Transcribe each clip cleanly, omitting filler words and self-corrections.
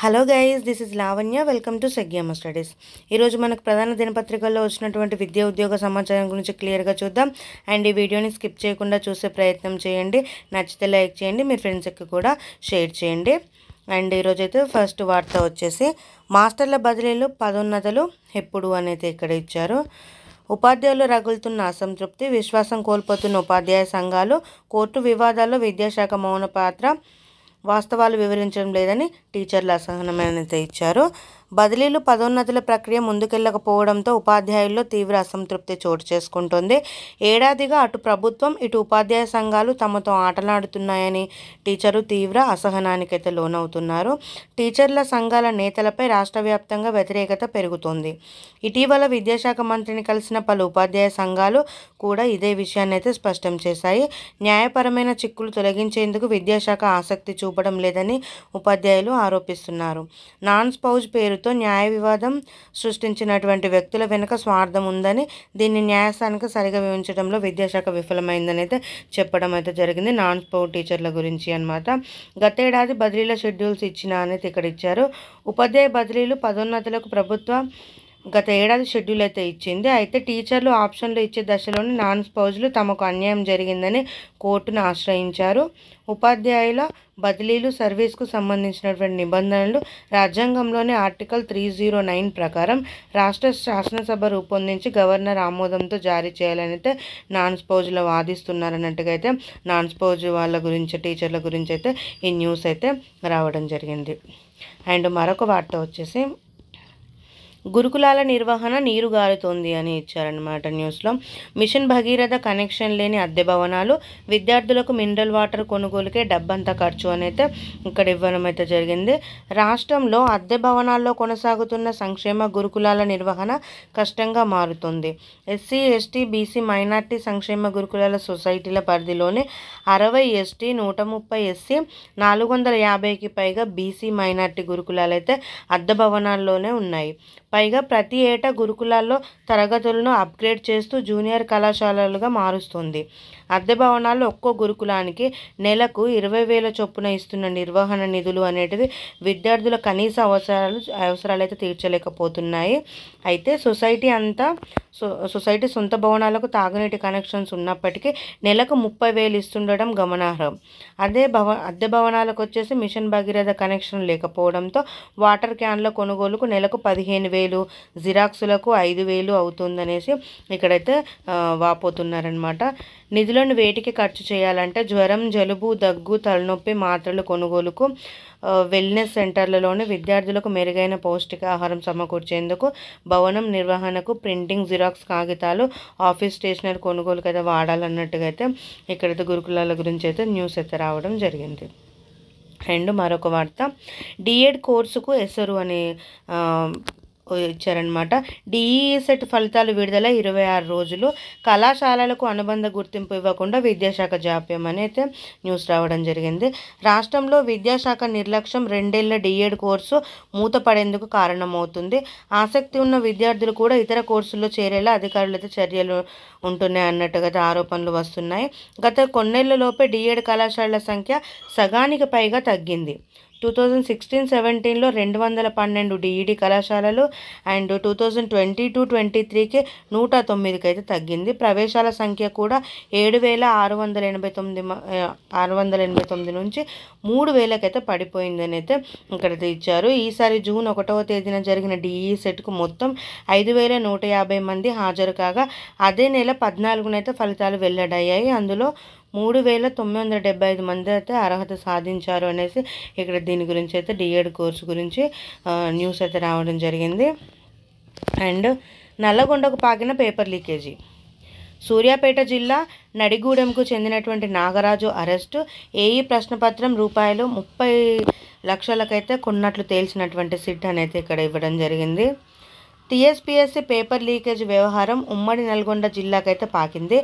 Hello guys this is Lavanya welcome to సెగ్యామ studies ఈ రోజు మనకు ప్రధాన దినపత్రికల్లో వచ్చినటువంటి విద్యా ఉద్యోగ సమాచారం గురించి క్లియర్గా చూద్దాం అండ్ ఈ వీడియోని స్కిప్ చేయకుండా చూసే ప్రయత్నం చేయండి నచ్చితే లైక్ చేయండి మీ ఫ్రెండ్స్కి కూడా షేర్ చేయండి అండ్ ఈ రోజు అయితే ఫస్ట్ వార్త వచ్చేసి మాస్టర్ల బదిలీలు పదోన్నతలు ఎప్పుడు అనేది ఇక్కడ ఇచ్చారు ఉపాధ్యాయులు రగులుతున్న అసంతృప్తి విశ్వాసం కోల్పోతున్న ఉపాధ్యాయ సంఘాలు కోర్టు వివాదాల్లో విద్యాశాఖ మౌన పాత్ర వాస్తవాలు వివరించడం లేదని టీచర్ల అసహనమైనతే ఇచ్చారు బదిలీలు పదోన్నతుల ప్రక్రియ ముందుకెళ్ళకపోవడంతో ఉపాధ్యాయుల్లో తీవ్ర అసంతృప్తి చోటు చేసుకుంటుంది ఏడాదిగా అటు ప్రభుత్వం ఇటు ఉపాధ్యాయ సంఘాలు తమతో ఆటలాడుతున్నాయని టీచరు తీవ్ర అసహనానికైతే లోనవుతున్నారు టీచర్ల సంఘాల నేతలపై రాష్ట్ర వ్యాప్తంగా వ్యతిరేకత పెరుగుతోంది ఇటీవల విద్యాశాఖ మంత్రిని కలిసిన పలు ఉపాధ్యాయ సంఘాలు కూడా ఇదే విషయాన్ని అయితే స్పష్టం చేశాయి న్యాయపరమైన చిక్కులు తొలగించేందుకు విద్యాశాఖ ఆసక్తి చూపడం లేదని ఉపాధ్యాయులు ఆరోపిస్తున్నారు నాన్ స్పౌజ్ పేరు తో న్యాయ వివాదం సృష్టించినటువంటి వ్యక్తుల వెనుక స్వార్థం ఉందని దీన్ని న్యాయస్థానానికి సరిగా వివరించడంలో విద్యాశాఖ విఫలమైందని అయితే చెప్పడం అయితే జరిగింది నాన్ స్పౌట్ టీచర్ల గురించి అనమాట గతేడాది బదిలీల షెడ్యూల్స్ ఇచ్చినా అనేది ఇక్కడ ఇచ్చారు ఉపాధ్యాయ బదిలీలు పదోన్నతులకు ప్రభుత్వం గత ఏడాది షెడ్యూల్ అయితే ఇచ్చింది అయితే టీచర్లు ఆప్షన్లు ఇచ్చే దశలోని నాన్ స్పౌజ్లు తమకు అన్యాయం జరిగిందని కోర్టును ఆశ్రయించారు ఉపాధ్యాయుల బదిలీలు సర్వీస్కు సంబంధించినటువంటి నిబంధనలు రాజ్యాంగంలోని ఆర్టికల్ 309 ప్రకారం రాష్ట్ర శాసనసభ రూపొందించి గవర్నర్ ఆమోదంతో జారీ చేయాలనైతే నాన్ స్పౌజ్లు వాదిస్తున్నారన్నట్టుగా అయితే నాన్ స్పౌజ్ వాళ్ళ గురించి టీచర్ల గురించి అయితే ఈ న్యూస్ అయితే రావడం జరిగింది అండ్ మరొక వార్త వచ్చేసి గురుకులాల నిర్వహణ నీరుగారుతోంది అని ఇచ్చారన్నమాట న్యూస్లో మిషన్ భగీరథ కనెక్షన్ లేని అద్దె భవనాలు విద్యార్థులకు మినరల్ వాటర్ కొనుగోలుకే డబ్బంతా ఖర్చు అనేది ఇక్కడ ఇవ్వడం అయితే జరిగింది రాష్ట్రంలో అద్దె భవనాల్లో కొనసాగుతున్న సంక్షేమ గురుకులాల నిర్వహణ కష్టంగా మారుతుంది ఎస్సీ ఎస్టీ బీసీ మైనార్టీ సంక్షేమ గురుకులాల సొసైటీల పరిధిలోని 60 ఎస్టీ 130 ఎస్సీ 450కి పైగా బీసీ మైనార్టీ గురుకులాలైతే అద్దె భవనాల్లోనే ఉన్నాయి పైగా ప్రతి ఏటా గురుకులాల్లో తరగతులను అప్గ్రేడ్ చేస్తూ జూనియర్ కళాశాలలుగా మారుస్తుంది అద్దె భవనాల్లో ఒక్కో గురుకులానికి నెలకు 20,000 చొప్పున ఇస్తున్న నిర్వహణ నిధులు అనేటివి విద్యార్థుల కనీస అవసరాలైతే తీర్చలేకపోతున్నాయి అయితే సొసైటీ సొంత భవనాలకు తాగునీటి కనెక్షన్స్ ఉన్నప్పటికీ నెలకు 30,000 ఇస్తుండడం గమనార్హం అద్దె భవనాలకు వచ్చేసి మిషన్ భగీరథ కనెక్షన్ లేకపోవడంతో వాటర్ క్యాన్ల కొనుగోలుకు నెలకు 15,000 జిరాక్సులకు 5,000 అవుతుందనేసి ఇక్కడైతే వాపోతున్నారనమాట నిధులను వేటికి ఖర్చు చేయాలంటే జ్వరం జలుబు దగ్గు తలనొప్పి మాత్రలు కొనుగోలుకు వెల్నెస్ సెంటర్లలోనే విద్యార్థులకు మెరుగైన పౌష్టికాహారం సమకూర్చేందుకు భవనం నిర్వహణకు ప్రింటింగ్ జిరాక్స్ కాగితాలు ఆఫీస్ స్టేషనరీ కొనుగోలుకు అయితే వాడాలన్నట్టుగా అయితే ఇక్కడైతే గురుకులాల గురించి అయితే న్యూస్ అయితే రావడం జరిగింది అండ్ మరొక వార్త డిఎడ్ కోర్సుకు ఎసరు అనే ఇచ్చారనమాట డిఈఈ సెట్ ఫలితాలు విడుదల 26 రోజులు కళాశాలలకు అనుబంధ గుర్తింపు ఇవ్వకుండా విద్యాశాఖ జాప్యం అని అయితే న్యూస్ రావడం జరిగింది రాష్ట్రంలో విద్యాశాఖ నిర్లక్ష్యం 2 ఏళ్ల డిఎడ్ కోర్సు మూతపడేందుకు కారణమవుతుంది ఆసక్తి ఉన్న విద్యార్థులు కూడా ఇతర కోర్సుల్లో చేరేలా అధికారులతో చర్యలు ఉంటున్నాయి అన్నట్టుగా ఆరోపణలు వస్తున్నాయి గత కొన్నేళ్లలోపే డిఎడ్ కళాశాలల సంఖ్య సగానికి పైగా తగ్గింది 2016-17లో 212 డిఈడి కళాశాలలు అండ్ 2022-23కి 109కి అయితే తగ్గింది ప్రవేశాల సంఖ్య కూడా 7,689 నుంచి 3,000కైతే పడిపోయిందని అయితే ఇక్కడైతే ఇచ్చారు ఈసారి జూన్ 1వ తేదీన జరిగిన డిఈ సెట్కు మొత్తం 5,150 మంది హాజరు కాగా అదే నెల 14న ఫలితాలు వెల్లడయ్యాయి అందులో 3,975 మంది అయితే అర్హత సాధించారు అనేసి ఇక్కడ దీని గురించి అయితే డిఎడ్ కోర్సు గురించి న్యూస్ అయితే రావడం జరిగింది అండ్ నల్లగొండకు పాకిన పేపర్ లీకేజీ సూర్యాపేట జిల్లా నడిగూడెంకు చెందినటువంటి నాగరాజు అరెస్టు ఏఈ ప్రశ్నపత్రం ₹30 లక్షలకైతే కొన్నట్లు తేల్చినటువంటి సిట్ అనేది ఇక్కడ ఇవ్వడం జరిగింది టీఎస్పీఎస్సీ పేపర్ లీకేజ్ వ్యవహారం ఉమ్మడి నల్గొండ జిల్లాకైతే పాకింది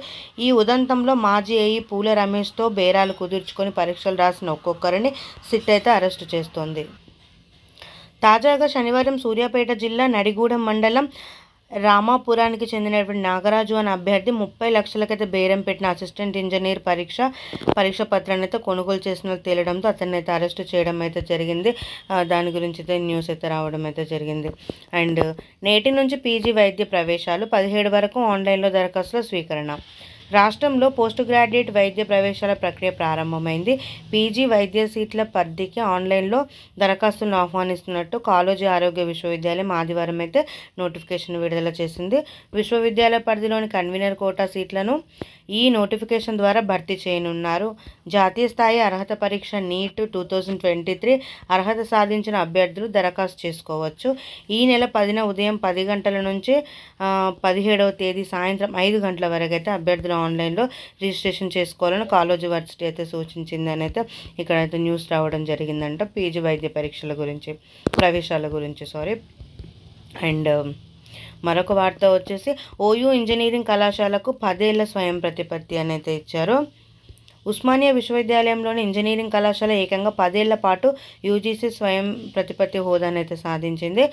ఈ ఉదంతంలో మాజీ ఏఈ పూల రమేష్తో బేరాలు కుదుర్చుకొని పరీక్షలు రాసిన ఒక్కొక్కరిని సిట్ అయితే అరెస్టు చేస్తోంది తాజాగా శనివారం సూర్యాపేట జిల్లా నడిగూడెం మండలం రామాపురానికి చెందినటువంటి నాగరాజు అనే అభ్యర్థి 30 లక్షలకైతే బేరం పెట్టిన అసిస్టెంట్ ఇంజనీర్ పరీక్ష పత్రాన్ని అయితే కొనుగోలు చేసినట్లు తేలడంతో అతన్ని అయితే అరెస్ట్ చేయడం అయితే జరిగింది. దాని గురించి అయితే న్యూస్ అయితే రావడం అయితే జరిగింది. అండ్ నేటి నుంచి పీజీ వైద్య ప్రవేశాలు 17 వరకు ఆన్లైన్లో దరఖాస్తుల స్వీకరణ. రాష్ట్రంలో పోస్ట్ గ్రాడ్యుయేట్ వైద్య ప్రవేశాల ప్రక్రియ ప్రారంభమైంది. పీజీ వైద్య సీట్ల భర్తీకి ఆన్లైన్లో దరఖాస్తులను ఆహ్వానిస్తున్నట్టు కాలేజీ ఆరోగ్య విశ్వవిద్యాలయం ఆదివారం అయితే నోటిఫికేషన్ విడుదల చేసింది. విశ్వవిద్యాలయ పరిధిలోని కన్వీనర్ కోటా సీట్లను ఈ నోటిఫికేషన్ ద్వారా భర్తీ చేయనున్నారు. జాతీయ స్థాయి అర్హత పరీక్ష నీట్ 2023 అర్హత సాధించిన అభ్యర్థులు దరఖాస్తు చేసుకోవచ్చు. ఈ నెల 10న ఉదయం 10 గంటల నుంచి 17వ తేదీ సాయంత్రం 5 గంటల వరకు అయితే అభ్యర్థులు ఆన్లైన్లో రిజిస్ట్రేషన్ చేసుకోవాలని కాలేజ్ వర్సిటీ అయితే సూచించిందని అయితే ఇక్కడైతే న్యూస్ రావడం జరిగిందంట. పీజీ వైద్య పరీక్షల గురించి ప్రవేశాల గురించి అండ్ మరొక వార్త వచ్చేసి ఓయూ ఇంజనీరింగ్ కళాశాలకు 10 ఏళ్ల స్వయం ప్రతిపత్తి అనేది ఇచ్చారు. ఉస్మానియా విశ్వవిద్యాలయంలోని ఇంజనీరింగ్ కళాశాల ఏకంగా 10 ఏళ్ల పాటు యూజీసీ స్వయం ప్రతిపత్తి హోదానైతే సాధించింది.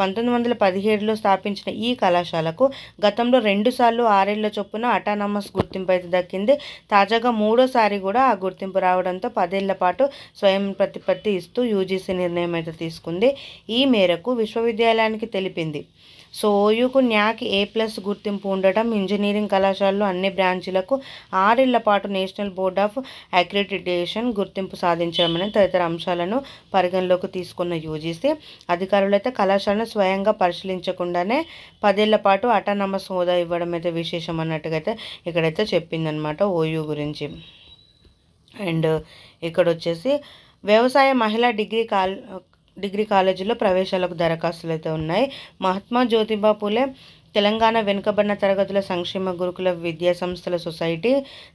1917లో స్థాపించిన ఈ కళాశాలకు గతంలో 2 సార్లు 6 ఏళ్ల చొప్పున అటానమస్ గుర్తింపు అయితే దక్కింది. తాజాగా 3వ సారి కూడా ఆ గుర్తింపు రావడంతో 10 ఏళ్ల పాటు స్వయం ప్రతిపత్తి ఇస్తూ యూజీసీ నిర్ణయం అయితే తీసుకుంది. ఈ మేరకు విశ్వవిద్యాలయానికి తెలిపింది. సో ఓయూకు న్యాక్ A+ గుర్తింపు ఉండటం ఇంజనీరింగ్ కళాశాలలో అన్ని బ్రాంచీలకు 6 ఏళ్ల పాటు నేషనల్ బోర్డ్ ఆఫ్ అక్రిడిటేషన్ గుర్తింపు సాధించడమనే తదితర అంశాలను పరిగణలోకి తీసుకున్న యూజీసీ అధికారులైతే కళాశాలను స్వయంగా పరిశీలించకుండానే 10 ఏళ్ల పాటు అటానమస్ హోదా ఇవ్వడం అయితే విశేషం అన్నట్టుగా అయితే ఇక్కడైతే చెప్పిందనమాట ఓయూ గురించి. అండ్ ఇక్కడ వచ్చేసి వ్యవసాయ మహిళా డిగ్రీ కాలేజీలో ప్రవేశాలకు దరఖాస్తులు అయితే ఉన్నాయి. మహాత్మా జ్యోతిబా పూలే తెలంగాణ వెనుకబడిన తరగతుల సంక్షేమ గురుకుల విద్యా సంస్థల సొసైటీ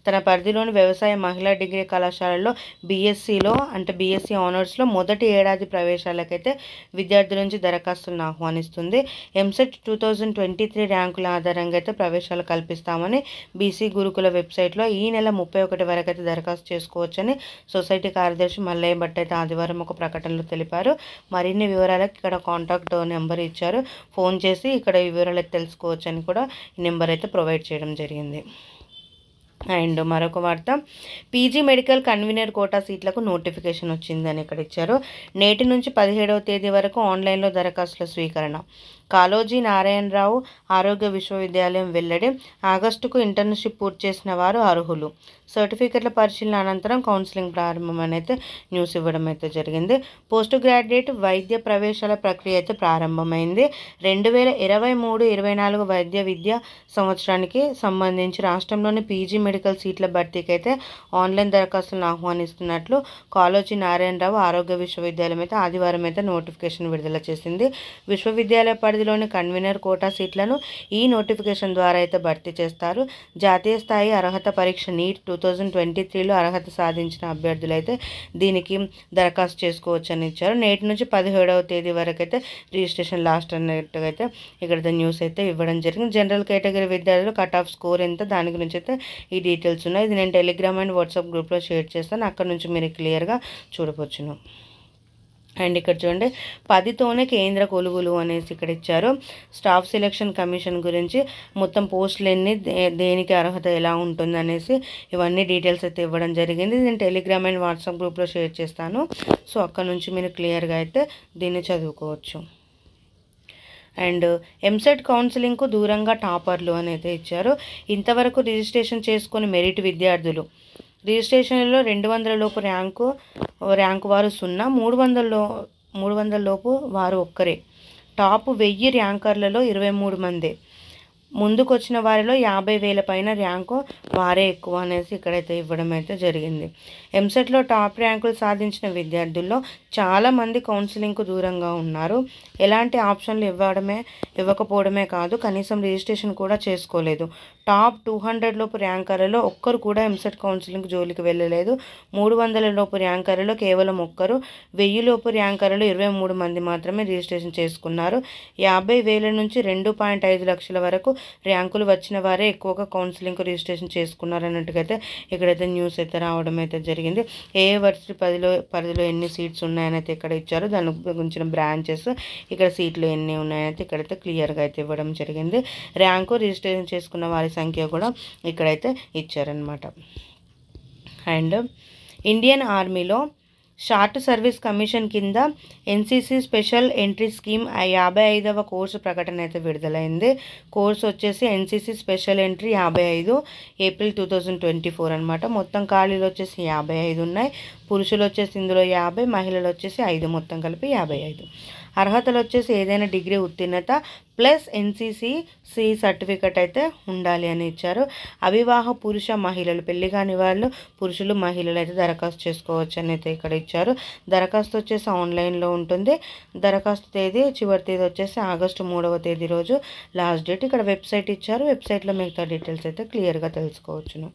తన పరిధిలోని వ్యవసాయ మహిళా డిగ్రీ కళాశాలలో బీఎస్సీలో అంటే బీఎస్సీ ఆనర్స్లో మొదటి ఏడాది ప్రవేశాలకైతే విద్యార్థుల నుంచి దరఖాస్తులను ఆహ్వానిస్తుంది. ఎంసెట్ 2023 ర్యాంకుల ఆధారంగా అయితే ప్రవేశాలు కల్పిస్తామని బీసీ గురుకుల వెబ్సైట్లో ఈ నెల 31 వరకు అయితే దరఖాస్తు చేసుకోవచ్చని సొసైటీ కార్యదర్శి మల్లయ్య భట్ అయితే ఆదివారం ఒక ప్రకటనలో తెలిపారు. మరిన్ని వివరాలకు ఇక్కడ కాంటాక్ట్ నెంబర్ ఇచ్చారు. ఫోన్ చేసి ఇక్కడ ఈ వివరాలు తెలుసుకోవచ్చు అని కూడా నెంబర్ అయితే ప్రొవైడ్ చేయడం జరిగింది. అండ్ మరొక వార్త పీజీ మెడికల్ కన్వీనర్ కోటా సీట్లకు నోటిఫికేషన్ వచ్చిందని ఇక్కడ ఇచ్చారు. నేటి నుంచి 17వ తేదీ వరకు ఆన్లైన్లో దరఖాస్తుల స్వీకరణ. కాళోజీ నారాయణరావు ఆరోగ్య విశ్వవిద్యాలయం వెల్లడి. ఆగస్టుకు ఇంటర్న్షిప్ పూర్తి చేసిన వారు అర్హులు. సర్టిఫికెట్ల పరిశీలన అనంతరం కౌన్సిలింగ్ ప్రారంభం అనేది న్యూస్ ఇవ్వడం అయితే జరిగింది. పోస్ట్ గ్రాడ్యుయేట్ వైద్య ప్రవేశాల ప్రక్రియ అయితే ప్రారంభమైంది. 2023-24 వైద్య విద్యా సంవత్సరానికి సంబంధించి రాష్ట్రంలోని పీజీ మెడికల్ సీట్ల భర్తీకి అయితే ఆన్లైన్ దరఖాస్తులను ఆహ్వానిస్తున్నట్లు కాళోజీ నారాయణరావు ఆరోగ్య విశ్వవిద్యాలయం అయితే ఆదివారం అయితే నోటిఫికేషన్ విడుదల చేసింది. విశ్వవిద్యాలయ పరిధిలోని కన్వీనర్ కోటా సీట్లను ఈ నోటిఫికేషన్ ద్వారా అయితే భర్తీ చేస్తారు. జాతీయ స్థాయి అర్హత పరీక్ష నీట్ 2023లో అర్హత సాధించిన అభ్యర్థులు అయితే దీనికి దరఖాస్తు చేసుకోవచ్చు అని ఇచ్చారు. నేటి నుంచి 17వ తేదీ వరకు అయితే రిజిస్ట్రేషన్ లాస్ట్ అన్నట్టుగా అయితే ఇక్కడ న్యూస్ అయితే ఇవ్వడం జరిగింది. జనరల్ కేటగిరీ విద్యార్థులు కట్ ఆఫ్ స్కోర్ ఎంత, దాని గురించి అయితే ఈ డీటెయిల్స్ ఉన్నాయి. ఇది నేను టెలిగ్రామ్ అండ్ వాట్సాప్ గ్రూప్లో షేర్ చేస్తాను, అక్కడ నుంచి మీరు క్లియర్గా చూడవచ్చును. అండ్ ఇక్కడ చూడండి 10తోనే కేంద్ర కొలువులు అనేసి ఇక్కడ ఇచ్చారు. స్టాఫ్ సెలక్షన్ కమిషన్ గురించి మొత్తం పోస్టులన్నీ దేనికి అర్హత ఎలా ఉంటుంది అనేసి ఇవన్నీ డీటెయిల్స్ అయితే ఇవ్వడం జరిగింది. నేను టెలిగ్రామ్ అండ్ వాట్సాప్ గ్రూప్లో షేర్ చేస్తాను, సో అక్కడ నుంచి మీరు క్లియర్గా అయితే దీన్ని చదువుకోవచ్చు. అండ్ ఎంసెట్ కౌన్సిలింగ్కు దూరంగా టాపర్లు అనేది ఇచ్చారు. ఇంతవరకు రిజిస్ట్రేషన్ చేసుకుని మెరిట్ విద్యార్థులు రిజిస్ట్రేషన్లో 200 లోపు ర్యాంకు వారు 0, 300 లోపు వారు ఒక్కరే. టాప్ 1000 ర్యాంకర్లలో 23 మందే, ముందుకొచ్చిన వారిలో 50,000 పైన ర్యాంకు వారే ఎక్కువ అనేసి ఇక్కడైతే ఇవ్వడం అయితే జరిగింది. ఎంసెట్లో టాప్ ర్యాంకులు సాధించిన విద్యార్థుల్లో చాలామంది కౌన్సిలింగ్కు దూరంగా ఉన్నారు. ఎలాంటి ఆప్షన్లు ఇవ్వకపోవడమే కాదు, కనీసం రిజిస్ట్రేషన్ కూడా చేసుకోలేదు. టాప్ 200 లోపు ర్యాంకర్లలో ఒక్కరు కూడా ఎంసెట్ కౌన్సిలింగ్ జోలికి వెళ్ళలేదు. 300 లోపు ర్యాంకర్లలో కేవలం ఒక్కరు, 1000 లోపు ర్యాంకర్లలో 23 మంది మాత్రమే రిజిస్ట్రేషన్ చేసుకున్నారు. 50,000 నుంచి 2.5 లక్షల వరకు ర్యాంకులు వచ్చిన వారే ఎక్కువగా కౌన్సిలింగ్కు రిజిస్ట్రేషన్ చేసుకున్నారు అన్నట్టుగా అయితే ఇక్కడైతే న్యూస్ అయితే రావడం అయితే జరిగింది. ఏ వర్సిటీ పరిధిలో ఎన్ని సీట్స్ ఉన్నాయని అయితే ఇక్కడ ఇచ్చారు, దాని గురించిన బ్రాంచెస్ ఇక్కడ సీట్లు ఎన్ని ఉన్నాయని ఇక్కడైతే క్లియర్గా అయితే ఇవ్వడం జరిగింది. ర్యాంకు రిజిస్ట్రేషన్ చేసుకున్న వారి సంఖ్య కూడా ఇక్కడైతే ఇచ్చారనమాట. అండ్ ఇండియన్ ఆర్మీలో షార్ట్ సర్వీస్ కమిషన్ కింద ఎన్సీసీ స్పెషల్ ఎంట్రీ స్కీమ్ 55వ కోర్సు ప్రకటన అయితే విడుదలైంది. కోర్సు వచ్చేసి ఎన్సీసీ స్పెషల్ ఎంట్రీ 55 ఏప్రిల్ 2024 అనమాట. మొత్తం ఖాళీలు వచ్చేసి 55 ఉన్నాయి. పురుషులు వచ్చేసి ఇందులో 50, మహిళలు వచ్చేసి 5, మొత్తం కలిపి 55. అర్హతలు వచ్చేసి ఏదైనా డిగ్రీ ఉత్తీర్ణత ప్లస్ ఎన్సీసీ సర్టిఫికెట్ అయితే ఉండాలి అని ఇచ్చారు. అవివాహ పురుష మహిళలు, పెళ్లి కాని వాళ్ళు పురుషులు మహిళలు అయితే దరఖాస్తు చేసుకోవచ్చు అని అయితే ఇక్కడ ఇచ్చారు. దరఖాస్తు వచ్చేసి ఆన్లైన్లో ఉంటుంది. దరఖాస్తు తేదీ చివరి తేదీ వచ్చేసి ఆగస్టు 3వ తేదీ రోజు లాస్ట్ డేట్. ఇక్కడ వెబ్సైట్ ఇచ్చారు, వెబ్సైట్లో మిగతా డీటెయిల్స్ అయితే క్లియర్గా తెలుసుకోవచ్చును.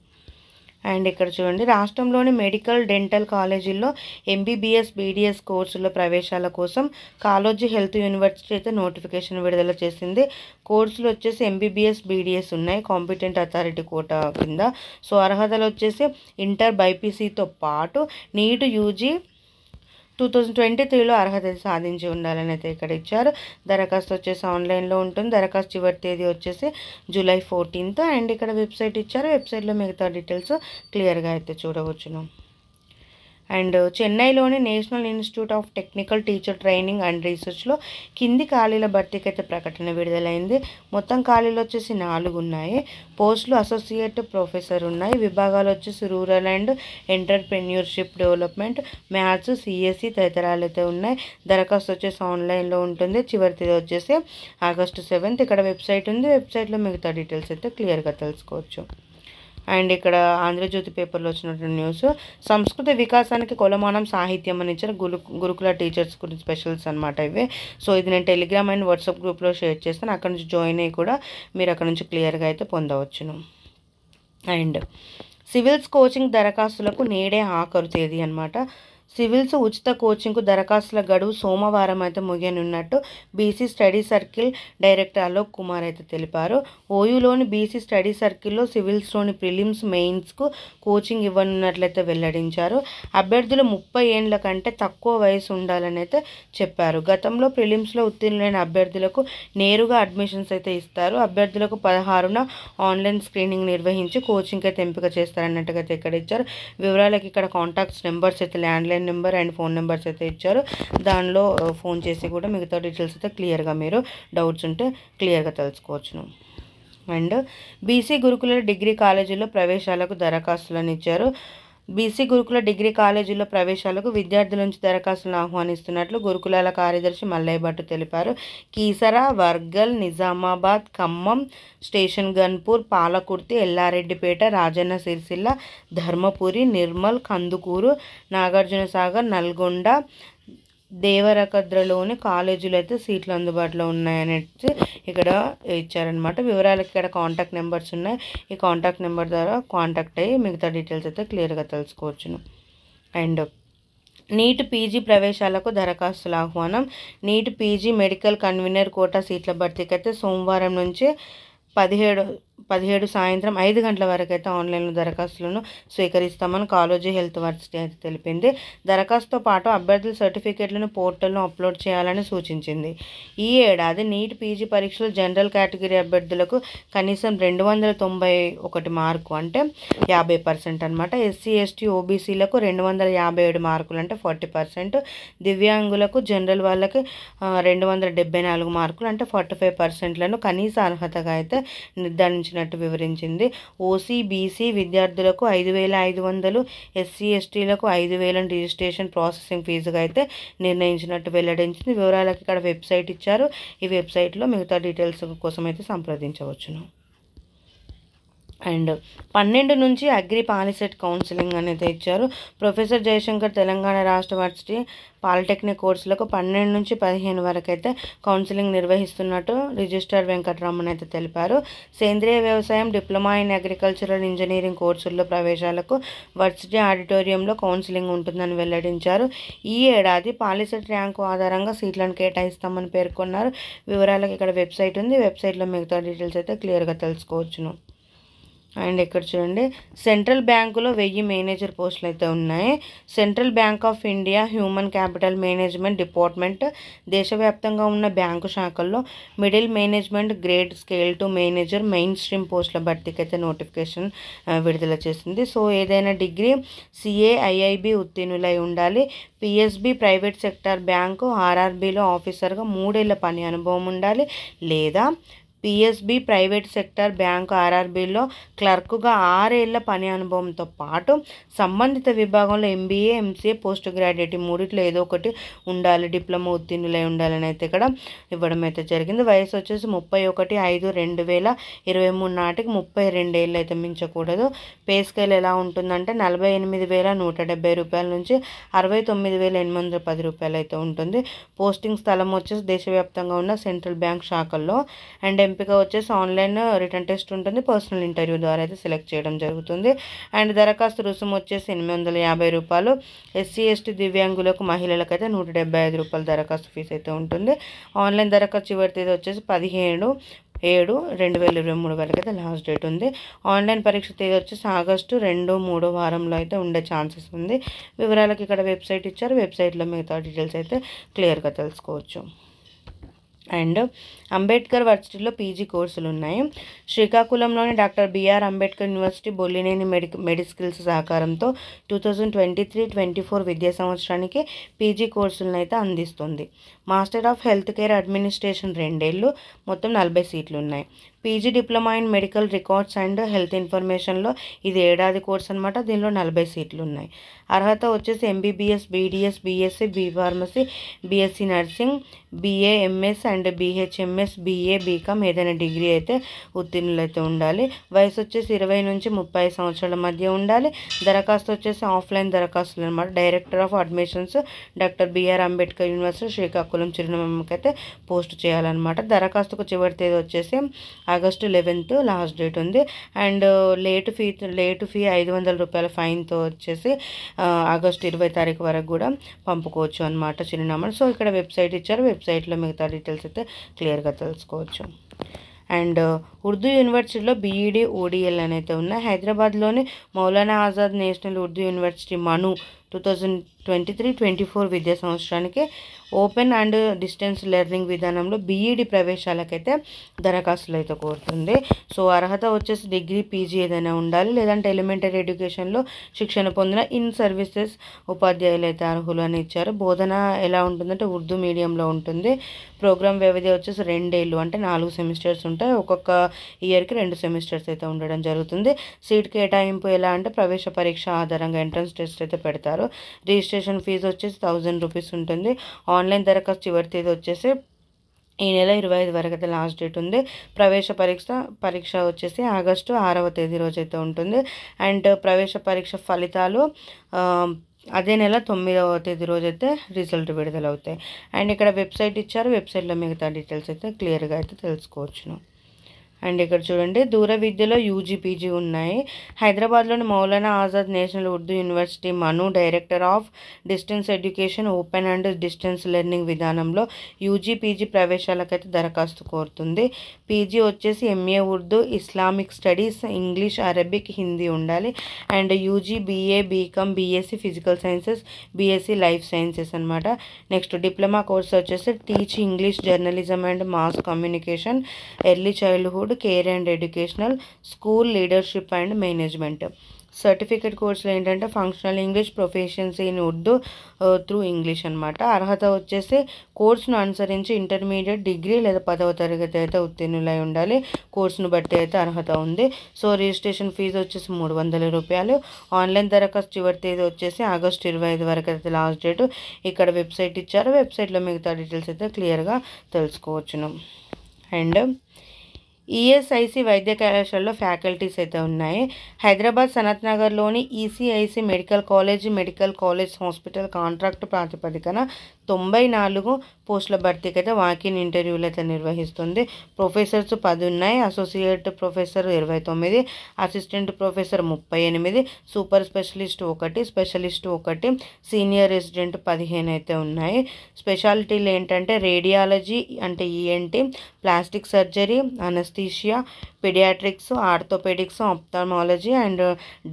అండ్ ఇక్కడ చూడండి, రాష్ట్రంలోని మెడికల్ డెంటల్ కాలేజీల్లో ఎంబీబీఎస్ బీడీఎస్ కోర్సుల్లో ప్రవేశాల కోసం కాలేజీ హెల్త్ యూనివర్సిటీ అయితే నోటిఫికేషన్ విడుదల చేసింది. కోర్సులు వచ్చేసి ఎంబీబీఎస్ బీడీఎస్ ఉన్నాయి కాంపిటెంట్ అథారిటీ కోటా కింద. సో అర్హతలు వచ్చేసి ఇంటర్ బైపీసీతో పాటు నీట్ యూజీ 2023లో అర్హత సాధించి ఉండాలని అయితే ఇక్కడ ఇచ్చారు. దరఖాస్తు వచ్చేసి ఆన్లైన్లో ఉంటుంది. దరఖాస్తు చివరి తేదీ వచ్చేసి జూలై 14th. అండ్ ఇక్కడ వెబ్సైట్ ఇచ్చారు, వెబ్సైట్లో మిగతా డీటెయిల్స్ క్లియర్గా అయితే చూడవచ్చును. అండ్ చెన్నైలోని national institute of technical teacher training and రీసెర్చ్లో కింది ఖాళీల భర్తీకి అయితే ప్రకటన విడుదలైంది. మొత్తం ఖాళీలు వచ్చేసి 4 ఉన్నాయి. పోస్టులు అసోసియేట్ ప్రొఫెసర్ ఉన్నాయి. విభాగాలు వచ్చేసి rural and entrepreneurship development, maths, CSC తదితరాలు అయితే ఉన్నాయి. దరఖాస్తు వచ్చేసి ఆన్లైన్లో ఉంటుంది. చివరి తేదీ వచ్చేసి ఆగస్టు 7th. ఇక్కడ వెబ్సైట్ ఉంది. వెబ్సైట్లో మిగతా డీటెయిల్స్ అయితే క్లియర్గా తెలుసుకోవచ్చు. అండ్ ఇక్కడ ఆంధ్రజ్యోతి పేపర్లో వచ్చినటువంటి న్యూస్, సంస్కృతి వికాసానికి కొలమానం సాహిత్యం అని ఇచ్చిన గురుకుల టీచర్స్ గురించి స్పెషల్స్ అనమాట ఇవి. సో ఇది నేను టెలిగ్రామ్ అండ్ వాట్సాప్ గ్రూప్లో షేర్ చేస్తాను, అక్కడ నుంచి జాయిన్ అయ్యి కూడా మీరు అక్కడ నుంచి క్లియర్గా అయితే పొందవచ్చును. అండ్ సివిల్స్ కోచింగ్ దరఖాస్తులకు నేడే ఆఖరు తేదీ అనమాట. సివిల్స్ ఉచిత కోచింగ్కు దరఖాస్తుల గడువు సోమవారం అయితే ముగియనున్నట్టు BC study circle director Alok Kumar అయితే తెలిపారు. ఓయూలోని బీసీ స్టడీ సర్కిల్లో సివిల్స్లోని ప్రిలిమ్స్, మెయిన్స్కు కోచింగ్ ఇవ్వనున్నట్లయితే వెల్లడించారు. అభ్యర్థులు 30 ఏళ్ల కంటే తక్కువ వయసు ఉండాలని అయితే చెప్పారు. గతంలో ప్రిలిమ్స్లో ఉత్తీర్ణులైన అభ్యర్థులకు నేరుగా అడ్మిషన్స్ అయితే ఇస్తారు. అభ్యర్థులకు 16న ఆన్లైన్ స్క్రీనింగ్ నిర్వహించి కోచింగ్ అయితే ఎంపిక చేస్తారన్నట్టుగా అయితే ఇక్కడ ఇచ్చారు. వివరాలకు ఇక్కడ కాంటాక్ట్స్ నెంబర్స్ అయితే landline number and phone numbers అయితే ఇచ్చారు. దానిలో ఫోన్ చేసి కూడా మిగతా డీటెయిల్స్ అయితే క్లియర్గా మీరు డౌట్స్ ఉంటే క్లియర్గా తెలుసుకోవచ్చును. అండ్ బీసీ గురుకుల డిగ్రీ కాలేజీలో ప్రవేశాలకు దరఖాస్తులను ఇచ్చారు. బీసీ గురుకుల డిగ్రీ కాలేజీల్లో ప్రవేశాలకు విద్యార్థుల నుంచి దరఖాస్తులను ఆహ్వానిస్తున్నట్లు గురుకులాల కార్యదర్శి మల్లయ్య భట్టు తెలిపారు. కీసర, వర్గల్, నిజామాబాద్, ఖమ్మం, స్టేషన్ గన్పూర్, పాలకుర్తి, ఎల్లారెడ్డిపేట, రాజన్న సిరిసిల్ల, ధర్మపురి, నిర్మల్, కందుకూరు, నాగార్జున సాగర్, నల్గొండ, దేవరకద్రలోని కాలేజీలు అయితే సీట్లు అందుబాటులో ఉన్నాయని ఇక్కడ ఇచ్చారనమాట. వివరాలకు ఇక్కడ కాంటాక్ట్ నెంబర్స్ ఉన్నాయి. ఈ కాంటాక్ట్ నెంబర్ ద్వారా కాంటాక్ట్ అయ్యి మిగతా డీటెయిల్స్ అయితే క్లియర్గా తెలుసుకోవచ్చును. అండ్ నీట్ పీజీ ప్రవేశాలకు దరఖాస్తుల ఆహ్వానం, NEET PG medical convener quota సీట్ల భర్తీకి అయితే సోమవారం నుంచి 17 సాయంత్రం 5 గంటల వరకు అయితే ఆన్లైన్లో దరఖాస్తులను స్వీకరిస్తామని కాలేజీ హెల్త్ వర్సిటీ అయితే తెలిపింది. దరఖాస్తుతో పాటు అభ్యర్థుల సర్టిఫికేట్లను పోర్టల్లో అప్లోడ్ చేయాలని సూచించింది. ఈ ఏడాది నీట్ పీజీ పరీక్షలు జనరల్ కేటగిరీ అభ్యర్థులకు కనీసం 291 మార్కు అంటే 50% అనమాట. ఎస్సీ, ఎస్టీ, ఓబీసీలకు 257 మార్కులు అంటే 40%, దివ్యాంగులకు జనరల్ వాళ్ళకి 274 మార్కులు అంటే 45%లను కనీస అర్హతగా అయితే నిర్ధారించినట్టు వివరించింది. ఓసీ, బీసీ విద్యార్థులకు 5,500, ఎస్సీ, ఎస్టీలకు 5,000 రిజిస్ట్రేషన్ ప్రాసెసింగ్ ఫీజుగా అయితే నిర్ణయించినట్టు వెల్లడించింది. వివరాలకు ఇక్కడ వెబ్సైట్ ఇచ్చారు. ఈ వెబ్సైట్లో మిగతా డీటెయిల్స్ కోసం అయితే సంప్రదించవచ్చును. అండ్ 12 నుంచి అగ్రి పాలిసెట్ కౌన్సిలింగ్ అనేది ఇచ్చారు. ప్రొఫెసర్ జయశంకర్ తెలంగాణ రాష్ట్ర వర్సిటీ పాలిటెక్నిక్ కోర్సులకు 12 నుంచి 15 వరకు అయితే కౌన్సిలింగ్ నిర్వహిస్తున్నట్టు రిజిస్టర్ వెంకటరామన్ అయితే తెలిపారు. సేంద్రియ వ్యవసాయం, డిప్లొమా ఇన్ అగ్రికల్చరల్ ఇంజనీరింగ్ కోర్సుల్లో ప్రవేశాలకు వర్సిటీ ఆడిటోరియంలో కౌన్సిలింగ్ ఉంటుందని వెల్లడించారు. ఈ ఏడాది పాలిసెట్ ర్యాంకు ఆధారంగా సీట్లను కేటాయిస్తామని పేర్కొన్నారు. వివరాలకు ఇక్కడ వెబ్సైట్ ఉంది, వెబ్సైట్లో మిగతా డీటెయిల్స్ అయితే క్లియర్గా తెలుసుకోవచ్చును. అండ్ ఇక్కడ చూడండి, సెంట్రల్ బ్యాంకులో 1000 మేనేజర్ పోస్టులు అయితే ఉన్నాయి. Central bank of India human capital management department దేశవ్యాప్తంగా ఉన్న బ్యాంకు శాఖల్లో middle management grade scale two manager main stream పోస్టుల భర్తీకి అయితే నోటిఫికేషన్ విడుదల చేసింది. సో ఏదైనా డిగ్రీ సిఏ ఐఐబి ఉత్తీర్ణులై ఉండాలి. పిఎస్బి ప్రైవేట్ సెక్టార్ బ్యాంకు ఆర్ఆర్బిలో ఆఫీసర్గా 3 ఏళ్ల పని అనుభవం ఉండాలి, లేదా పిఎస్బి ప్రైవేట్ సెక్టర్ బ్యాంకు ఆర్ఆర్బిలో క్లర్కుగా 6 ఏళ్ల పని అనుభవంతో పాటు సంబంధిత విభాగంలో ఎంబీఏ, ఎంసీఏ, పోస్ట్ గ్రాడ్యుయేట్ మూడిట్లో ఏదో ఒకటి ఉండాలి, డిప్లొమా ఉత్తీర్ణులై ఉండాలని అయితే ఇక్కడ ఇవ్వడం అయితే జరిగింది. వయసు వచ్చేసి 31/5/2023 నాటికి 32 ఏళ్ళు అయితే మించకూడదు. పే స్కేల్ ఎలా ఉంటుందంటే 48,170 రూపాయల నుంచి 69,810 రూపాయలు అయితే ఉంటుంది. పోస్టింగ్ స్థలం వచ్చేసి దేశవ్యాప్తంగా ఉన్న సెంట్రల్ బ్యాంక్ శాఖల్లో. అండ్ ఎంపిక వచ్చేసి ఆన్లైన్ రిటర్న్ టెస్ట్ ఉంటుంది, పర్సనల్ ఇంటర్వ్యూ ద్వారా అయితే సెలెక్ట్ చేయడం జరుగుతుంది. అండ్ దరఖాస్తు రుసుము వచ్చేసి 850 రూపాయలు. ఎస్సీ ఎస్టీ దివ్యాంగులకు, మహిళలకు అయితే 175 రూపాయలు దరఖాస్తు ఫీజు అయితే ఉంటుంది. ఆన్లైన్ దరఖాస్తు చివరి తేదీ వచ్చేసి 15/7/2023 వరకు అయితే లాస్ట్ డేట్ ఉంది. ఆన్లైన్ పరీక్ష తేదీ వచ్చేసి ఆగస్టు 2-3 వారంలో అయితే ఉండే ఛాన్సెస్ ఉంది. వివరాలకు ఇక్కడ వెబ్సైట్ ఇచ్చారు, వెబ్సైట్లో మిగతా డీటెయిల్స్ అయితే క్లియర్గా తెలుసుకోవచ్చు. అండ్ అంబేద్కర్ వర్సిటీలో పీజీ కోర్సులు ఉన్నాయి. శ్రీకాకుళంలోని doctor BR Ambedkar university Bollineni MediSkills సహకారంతో 2023-24 విద్యా సంవత్సరానికి పీజీ కోర్సులను అయితే అందిస్తుంది. Master of health care administration 2 ఏళ్ళు, మొత్తం 40 సీట్లు ఉన్నాయి. PG diploma in medical records and health ఇన్ఫర్మేషన్లో ఇది ఏడాది కోర్స్ అనమాట. దీనిలో 40 సీట్లు ఉన్నాయి. అర్హత వచ్చేసి MBBS, BDS, BSc, B Pharmacy, BSc nursing, BA MS and BHMS, BA BCom ఏదైనా డిగ్రీ అయితే ఉత్తీర్ణులు అయితే ఉండాలి. వయసు వచ్చేసి 20 నుంచి 30 సంవత్సరాల మధ్య ఉండాలి. దరఖాస్తు వచ్చేసి ఆఫ్లైన్ దరఖాస్తులు అనమాట. Director of admissions doctor BR Ambedkar university Srikakulam చిరునామాకి అయితే పోస్ట్ చేయాలన్నమాట. దరఖాస్తుకు చివరి తేదీ వచ్చేసి ఆగస్టు 11 లాస్ట్ డేట్ ఉంది. అండ్ లేట్ ఫీ ₹500 ఫైన్తో వచ్చేసి ఆగస్టు 20 వరకు కూడా పంపుకోవచ్చు అనమాట చిరునామా. సో ఇక్కడ వెబ్సైట్ ఇచ్చారు, వెబ్సైట్లో మిగతా డీటెయిల్స్ అయితే క్లియర్గా తెలుసుకోవచ్చు. అండ్ ఉర్దూ యూనివర్సిటీలో బీఈడి, ఓడిఎల్ అనేది ఉన్నాయి. హైదరాబాద్లోని మౌలానా ఆజాద్ నేషనల్ ఉర్దూ యూనివర్సిటీ మను 2023-24 విద్యా సంవత్సరానికి ఓపెన్ అండ్ డిస్టెన్స్ లెర్నింగ్ విధానంలో బీఈడి ప్రవేశాలకైతే దరఖాస్తులు అయితే కోరుతుంది. సో అర్హత వచ్చేసి డిగ్రీ, పీజీ ఏదైనా ఉండాలి, లేదంటే ఎలిమెంటరీ ఎడ్యుకేషన్లో శిక్షణ పొందిన ఇన్ సర్వీసెస్ ఉపాధ్యాయులు అయితే అర్హులు అని ఇచ్చారు. బోధన ఎలా ఉంటుందంటే ఉర్దూ మీడియంలో ఉంటుంది. ప్రోగ్రామ్ వ్యవధి వచ్చేసి 2 ఏళ్ళు, అంటే 4 సెమిస్టర్స్ ఉంటాయి. ఒక్కొక్క ఇయర్కి 2 సెమిస్టర్స్ అయితే ఉండడం జరుగుతుంది. సీట్ కేటాయింపు ఎలా అంటే ప్రవేశ పరీక్ష ఆధారంగా ఎంట్రన్స్ టెస్ట్ అయితే పెడతారు. రిజిస్ట్రేషన్ ఫీజు వచ్చేసి ₹1000 ఉంటుంది. ఆన్లైన్ దరఖాస్తు చివరి తేదీ వచ్చేసి ఈ నెల 25 వరకు అయితే లాస్ట్ డేట్ ఉంది. ప్రవేశ పరీక్ష వచ్చేసి ఆగస్టు 6వ తేదీ రోజైతే ఉంటుంది. అండ్ ప్రవేశ పరీక్ష ఫలితాలు అదే నెల 9వ తేదీ రోజైతే రిజల్ట్ విడుదలవుతాయి. అండ్ ఇక్కడ వెబ్సైట్ ఇచ్చారు, వెబ్సైట్లో మిగతా డీటెయిల్స్ అయితే క్లియర్గా అయితే తెలుసుకోవచ్చును. అండ్ ఇక్కడ చూడండి, దూర విద్యలో యూజీ, పీజీ ఉన్నాయి. హైదరాబాద్లోని Maulana Azad national Urdu university MANUU director of distance education open and distance learning విధానంలో యూజీ, పీజీ ప్రవేశాలకైతే దరఖాస్తు కోరుతుంది. పీజీ వచ్చేసి MA Urdu, Islamic studies, English, Arabic, Hindi ఉండాలి. And UG BA, BCom, BSc physical sciences, BSc life sciences అనమాట. నెక్స్ట్ డిప్లొమా కోర్స్ వచ్చేసి teach English, journalism and mass communication, early childhood, care and educational, school leadership and management. Certificate కోర్సులు ఏంటంటే functional English, proficiency in Urdu through English అనమాట. అర్హత వచ్చేసి కోర్సును అనుసరించి intermediate, degree లేదా 10వ తరగతి అయితే ఉత్తీర్ణులై ఉండాలి. కోర్సును బట్టి అయితే అర్హత ఉంది. సో రిజిస్ట్రేషన్ ఫీజు వచ్చేసి ₹300. ఆన్లైన్ దరఖాస్తు చివరి తేదీ వచ్చేసి ఆగస్టు 25 వరకు అయితే లాస్ట్ డేటు. ఇక్కడ వెబ్సైట్ ఇచ్చారు, వెబ్సైట్లో మిగతా డీటెయిల్స్ అయితే క్లియర్గా తెలుసుకోవచ్చును. అండ్ ఈఎస్ఐసి వైద్య కళాశాలలో ఫ్యాకల్టీస్ అయితే ఉన్నాయి. హైదరాబాద్ సనత్ నగర్లోని ESIC medical college hospital contract ప్రాతిపదికన 94 పోస్టుల భర్తీకి అయితే వాకిన్ ఇంటర్వ్యూలు అయితే నిర్వహిస్తుంది. ప్రొఫెసర్స్ 10 ఉన్నాయి. Associate professor 29, assistant professor 38, super specialist 1, specialist 1, senior resident 15 అయితే ఉన్నాయి. స్పెషాలిటీలు ఏంటంటే రేడియాలజీ అంటే ENT, plastic surgery, anaesthesia, paediatrics, orthopaedics, ophthalmology and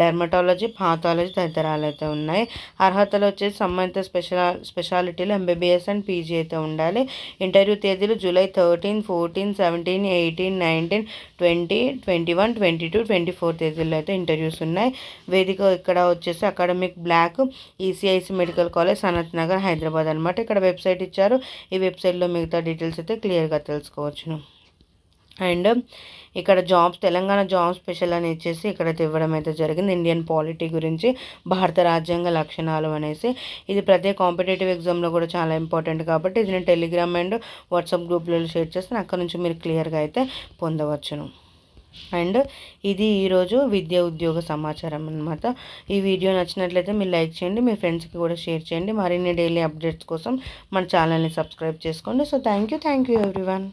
dermatology, pathology తదితరాలు అయితే ఉన్నాయి. అర్హతలు వచ్చేసి సంబంధిత స్పెషాలిటీలు ఎంబీబీఎస్ అండ్ పీజీ అయితే ఉండాలి. ఇంటర్వ్యూ తేదీలు July 13, 14, 17, 18, 19, 20, 21, 22, 24 తేదీల్లో అయితే ఇంటర్వ్యూస్ ఉన్నాయి. వేదిక ఇక్కడ వచ్చేసి academic block ESIC medical college Sanath Nagar Hyderabad అనమాట. ఇక్కడ వెబ్సైట్ ఇచ్చారు. ఈ వెబ్సైట్లో మిగతా డీటెయిల్స్ అయితే క్లియర్గా తెలుసుకోవచ్చును. అండ్ ఇక్కడ జాబ్స్, తెలంగాణ జాబ్ స్పెషల్ అని ఇచ్చేసి ఇక్కడైతే ఇవ్వడం అయితే జరిగింది. ఇండియన్ పాలిటీ గురించి, భారత రాజ్యాంగ లక్షణాలు అనేసి ఇది ప్రతి కాంపిటేటివ్ ఎగ్జామ్లో కూడా చాలా ఇంపార్టెంట్ కాబట్టి ఇది నేను టెలిగ్రామ్ అండ్ వాట్సాప్ గ్రూప్లలో షేర్ చేస్తాను. అక్కడ నుంచి మీరు క్లియర్గా అయితే పొందవచ్చును. అండ్ ఇది ఈరోజు విద్యా ఉద్యోగ సమాచారం అన్నమాట. ఈ వీడియో నచ్చినట్లయితే మీరు లైక్ చేయండి, మీ ఫ్రెండ్స్కి కూడా షేర్ చేయండి. మరిన్ని డైలీ అప్డేట్స్ కోసం మన ఛానల్ని సబ్స్క్రైబ్ చేసుకోండి. So thank you everyone.